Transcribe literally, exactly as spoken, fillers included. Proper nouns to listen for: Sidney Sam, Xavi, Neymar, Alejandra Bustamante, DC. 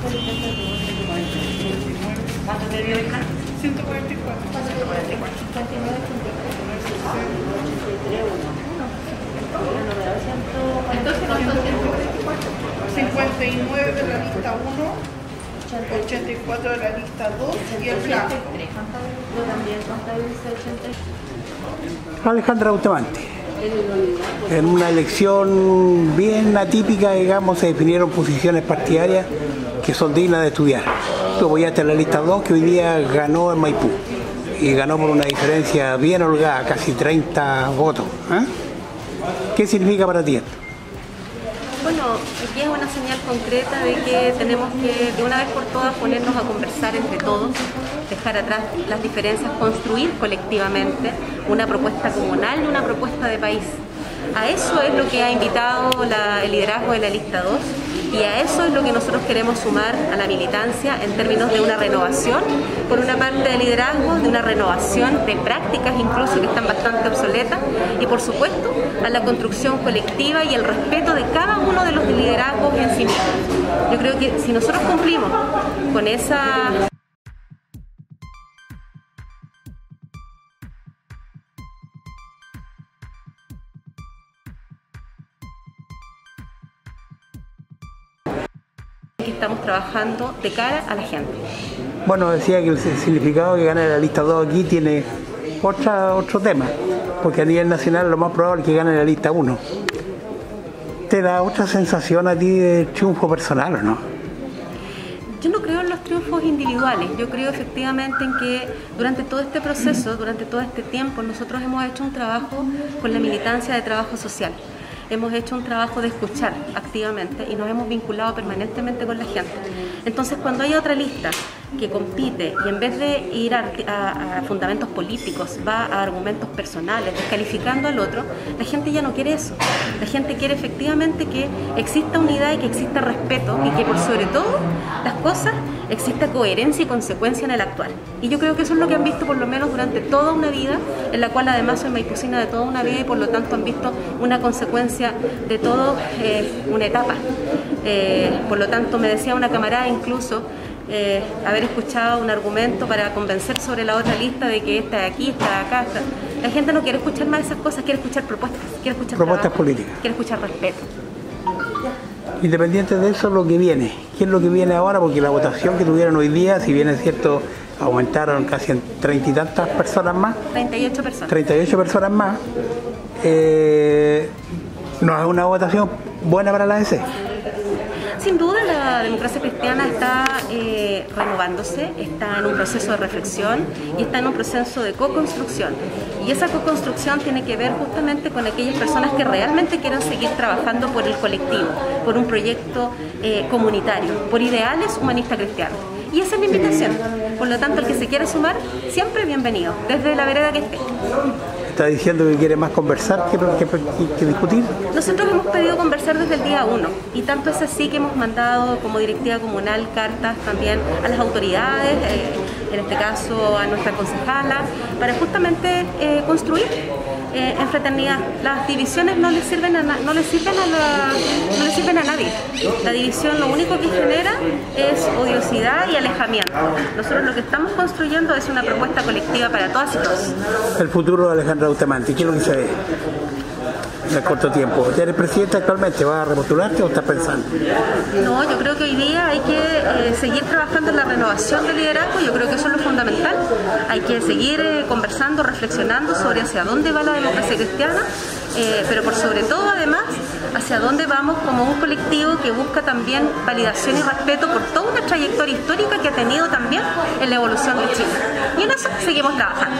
¿Cuánto te dio hija? ciento cuarenta y cuatro. Entonces, ¿cuánto ciento cuarenta y cuatro? cincuenta y nueve de la lista uno. ochenta y cuatro de la lista dos y el blanco. Alejandra Bustamante. En una elección bien atípica, digamos, se definieron posiciones partidarias que son dignas de estudiar. Tú apoyaste en la lista dos, que hoy día ganó en Maipú. Y ganó por una diferencia bien holgada, casi treinta votos. ¿Eh? ¿Qué significa para ti esto? Bueno, aquí es una señal concreta de que tenemos que, de una vez por todas, ponernos a conversar entre todos, dejar atrás las diferencias, construir colectivamente una propuesta comunal y una propuesta de país. A eso es lo que ha invitado la, el liderazgo de la lista dos. Y a eso es lo que nosotros queremos sumar a la militancia en términos de una renovación, por una parte de liderazgo, de una renovación de prácticas incluso que están bastante obsoletas, y por supuesto a la construcción colectiva y el respeto de cada uno de los liderazgos en sí mismos. Yo creo que si nosotros cumplimos con esa... que estamos trabajando de cara a la gente. Bueno, decía que el significado que gane la lista dos aquí tiene otra, otro tema, porque a nivel nacional lo más probable es que gane la lista uno. ¿Te da otra sensación a ti de triunfo personal o no? Yo no creo en los triunfos individuales, yo creo efectivamente en que durante todo este proceso, durante todo este tiempo, nosotros hemos hecho un trabajo con la militancia de trabajo social. Hemos hecho un trabajo de escuchar activamente y nos hemos vinculado permanentemente con la gente. Entonces, cuando hay otra lista que compite y en vez de ir a, a, a fundamentos políticos, va a argumentos personales, descalificando al otro, la gente ya no quiere eso. La gente quiere efectivamente que exista unidad y que exista respeto y que, por sobre todo, las cosas exista coherencia y consecuencia en el actuar. Y yo creo que eso es lo que han visto por lo menos durante toda una vida, en la cual además soy maipucina de toda una vida y por lo tanto han visto una consecuencia de todo, eh, una etapa. Eh, por lo tanto me decía una camarada incluso, eh, haber escuchado un argumento para convencer sobre la otra lista de que esta de aquí, esta de acá, esta. La gente no quiere escuchar más esas cosas, quiere escuchar propuestas, quiere escuchar propuestas políticas, quiere escuchar respeto. Independiente de eso, lo que viene, ¿qué es lo que viene ahora? Porque la votación que tuvieron hoy día, si bien es cierto, aumentaron casi en treinta y tantas personas más. treinta y ocho personas. treinta y ocho personas más. Eh, ¿No es una votación buena para la D C? Sin duda, la democracia cristiana está eh, renovándose, está en un proceso de reflexión y está en un proceso de co-construcción. Y esa co-construcción tiene que ver justamente con aquellas personas que realmente quieren seguir trabajando por el colectivo, por un proyecto eh, comunitario, por ideales humanistas cristianos. Y esa es la invitación. Por lo tanto, el que se quiera sumar, siempre bienvenido, desde la vereda que esté. ¿Está diciendo que quiere más conversar que, que, que discutir? Nosotros hemos pedido conversar desde el día uno y tanto es así que hemos mandado como directiva comunal cartas también a las autoridades, eh, en este caso a nuestra concejala, para justamente eh, construir eh, en fraternidad. Las divisiones no les sirven a, no les sirven a la, no les sirven a nadie. La división lo único que genera es odiosidad y alejamiento. Nosotros lo que estamos construyendo es una propuesta colectiva para todas y todos. El futuro de Alejandra Bustamante, ¿qué es lo que se ve en el corto tiempo? ¿Eres presidenta actualmente? ¿Vas a repostularte o estás pensando? No, yo creo que hoy día hay que eh, seguir trabajando en la renovación del liderazgo, yo creo que eso es lo fundamental. Hay que seguir eh, conversando, reflexionando sobre hacia dónde va la democracia cristiana, eh, pero por sobre todo además hacia dónde vamos como un colectivo que busca también validación y respeto por toda una trayectoria histórica que ha tenido también en la evolución de Chile. Y en eso seguimos trabajando.